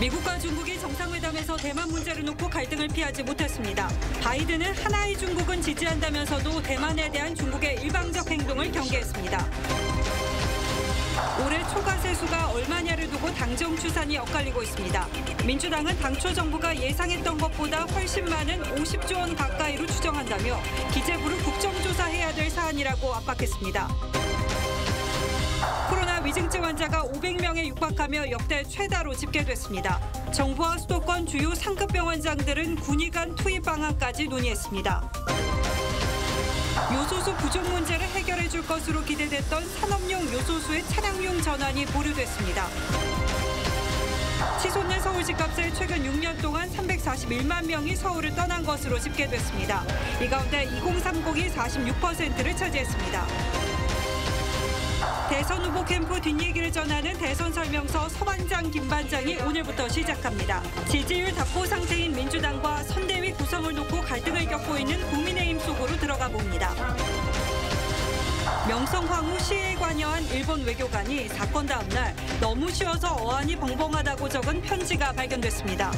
미국과 중국이 정상회담에서 대만 문제를 놓고 갈등을 피하지 못했습니다. 바이든은 하나의 중국은 지지한다면서도 대만에 대한 중국의 일방적 행동을 경계했습니다. 올해 초과세수가 얼마냐를 두고 당정 추산이 엇갈리고 있습니다. 민주당은 당초 정부가 예상했던 것보다 훨씬 많은 50조 원 가까이로 추정한다며 기재부를 국정조사해야 될 사안이라고 압박했습니다. 코로나 위중증 환자가 500명에 육박하며 역대 최다로 집계됐습니다. 정부와 수도권 주요 상급 병원장들은 군의 간 투입 방안까지 논의했습니다. 요소수 부족 문제를 해결해 줄 것으로 기대됐던 산업용 요소수의 차량용 전환이 보류됐습니다. 치솟는 서울 집값에 최근 6년 동안 341만 명이 서울을 떠난 것으로 집계됐습니다. 이 가운데 2030이 46%를 차지했습니다. 대선 후보 캠프 뒷얘기를 전하는 대선 설명서 서반장, 김반장이 오늘부터 시작합니다. 지지율 답보 상태인 민주당과 선대위 구성을 놓고 갈등을 겪고 있는 국민의힘 속으로 들어가 봅니다. 명성황후 시해에 관여한 일본 외교관이 사건 다음날 너무 쉬워서 어안이 벙벙하다고 적은 편지가 발견됐습니다.